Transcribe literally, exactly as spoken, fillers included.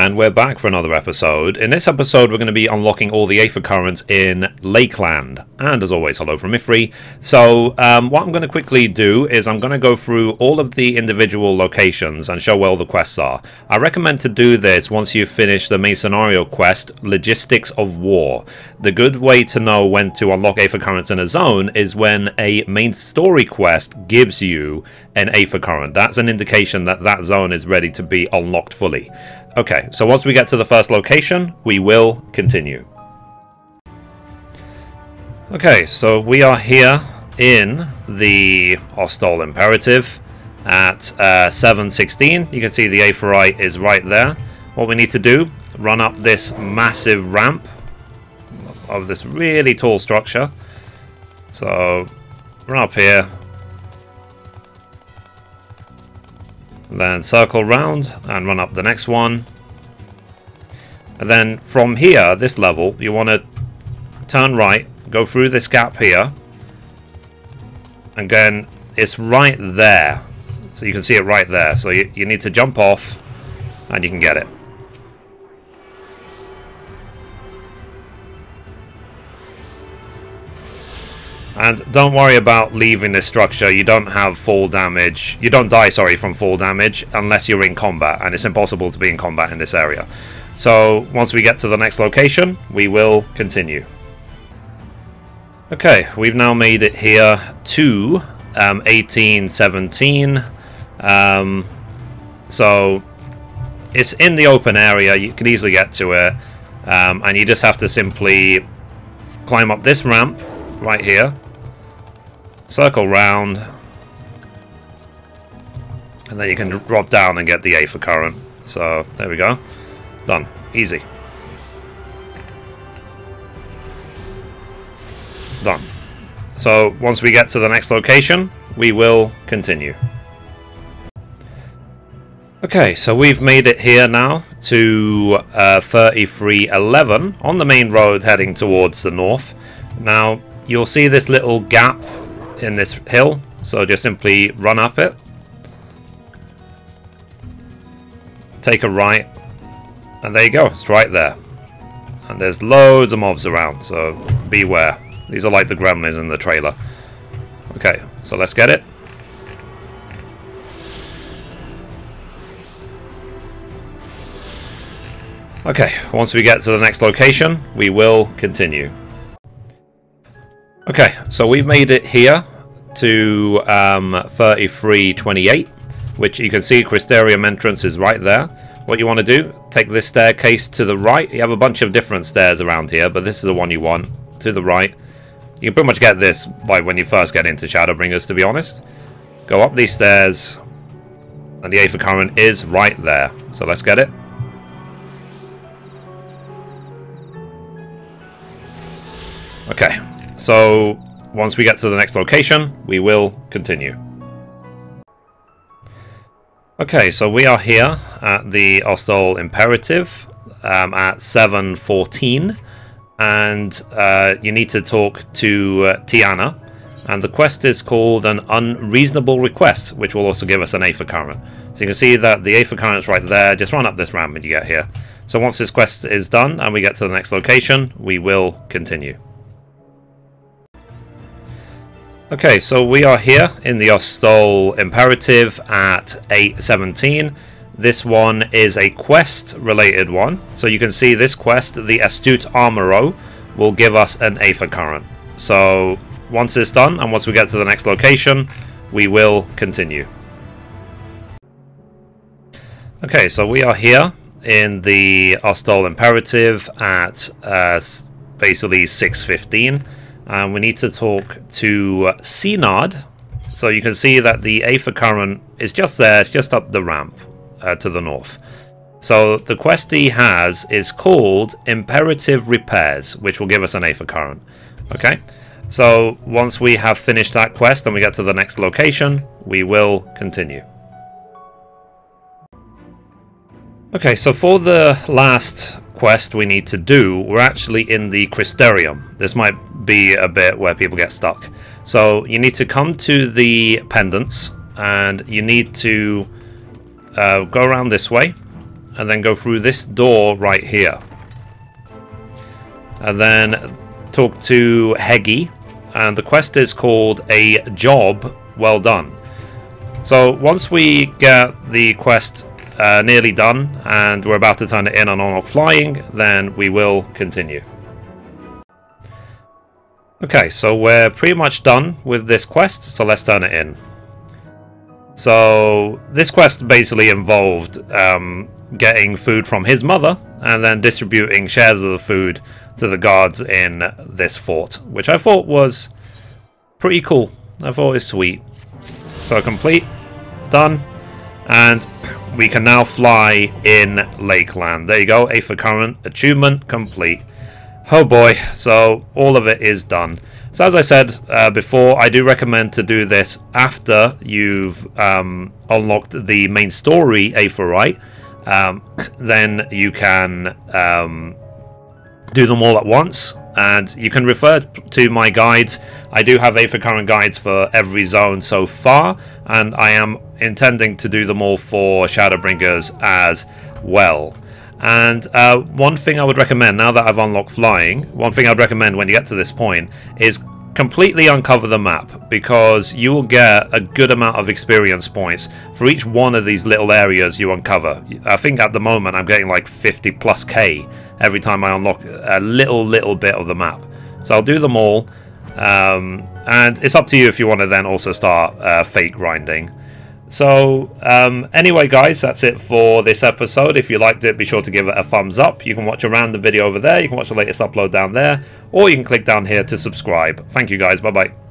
And we're back for another episode. In this episode, we're going to be unlocking all the Aether Currents in Lakeland. And as always, hello from Ifrit. So um, what I'm going to quickly do is I'm going to go through all of the individual locations and show where all the quests are. I recommend to do this once you finish the main scenario quest, Logistics of War. The good way to know when to unlock Aether Currents in a zone is when a main story quest gives you an Aether Current. That's an indication that that zone is ready to be unlocked fully. Okay, so once we get to the first location, we will continue. Okay, so we are here in the Ostall Imperative at uh, seven sixteen. You can see the Aetherite is right there. What we need to do, run up this massive ramp of this really tall structure. So, run up here. Then circle round and run up the next one. And then from here, this level, you want to turn right, go through this gap here. Again, it's right there. So you can see it right there. So you, you need to jump off and you can get it. And don't worry about leaving this structure. You don't have fall damage. You don't die, sorry, from fall damage unless you're in combat. And it's impossible to be in combat in this area. So once we get to the next location, we will continue. Okay, we've now made it here to um, eighteen seventeen. Um, so it's in the open area. You can easily get to it. Um, and you just have to simply climb up this ramp right here. Circle round, and then you can drop down and get the Aether Current. So there we go, done, easy, done. So once we get to the next location, we will continue. Okay, so we've made it here now to uh, thirty-three eleven on the main road heading towards the north. Now you'll see this little gap in this hill, so just simply run up it, take a right, and there you go, it's right there. And there's loads of mobs around, so beware. These are like the gremlins in the trailer. Okay, so let's get it. Okay, once we get to the next location, we will continue. Okay, so we've made it here to um, thirty-three twenty-eight, which you can see Crystarium entrance is right there. What you want to do, take this staircase to the right. You have a bunch of different stairs around here, but this is the one you want, to the right. You can pretty much get this like when you first get into Shadowbringers, to be honest. Go up these stairs, and the Aether Current is right there. So let's get it. Okay. So, once we get to the next location, we will continue. Okay, so we are here at the Ostall Imperative um, at seven fourteen. And uh, you need to talk to uh, Teanna. And the quest is called An Unreasonable Request, which will also give us an Aether Current. So you can see that the Aether Current is right there. Just run up this ramp and you get here. So once this quest is done and we get to the next location, we will continue. Okay, so we are here in the Ostall Imperative at eight seventeen. This one is a quest-related one. So you can see this quest, The Astute Amaro, will give us an Aether Current. So once it's done, and once we get to the next location, we will continue. Okay, so we are here in the Ostall Imperative at uh, basically six fifteen. And we need to talk to Seanard. So you can see that the Aether Current is just there. It's just up the ramp uh, to the north. So the quest he has is called Imperative Repairs, which will give us an Aether Current. Okay. So once we have finished that quest and we get to the next location, we will continue. Okay, so for the last quest we need to do, we're actually in the Crystarium. This might be a bit where people get stuck. So you need to come to the pendants and you need to uh, go around this way and then go through this door right here. And then talk to Heggie, and the quest is called A Job Well Done. So once we get the quest uh, nearly done and we're about to turn it in on on flying, then we will continue. Okay, so we're pretty much done with this quest, so let's turn it in. So this quest basically involved um, getting food from his mother and then distributing shares of the food to the guards in this fort, which I thought was pretty cool. I thought it was sweet. So complete, done, and we can now fly in Lakeland. There you go, Aether Current achievement complete. Oh boy, so all of it is done. So as I said uh, before, I do recommend to do this after you've um, unlocked the main story Aetherite. Um, then you can um, do them all at once, and you can refer to my guides. I do have Aether Current guides for every zone so far, and I am intending to do them all for Shadowbringers as well. And uh, one thing I would recommend, now that I've unlocked flying, one thing I'd recommend when you get to this point is completely uncover the map, because you will get a good amount of experience points for each one of these little areas you uncover. I think at the moment I'm getting like fifty plus K every time I unlock a little, little bit of the map. So I'll do them all, um, and it's up to you if you want to then also start uh, fake grinding. So um, anyway guys, that's it for this episode. If you liked it, be sure to give it a thumbs up. You can watch a random video over there, you can watch the latest upload down there, or you can click down here to subscribe. Thank you guys, bye bye.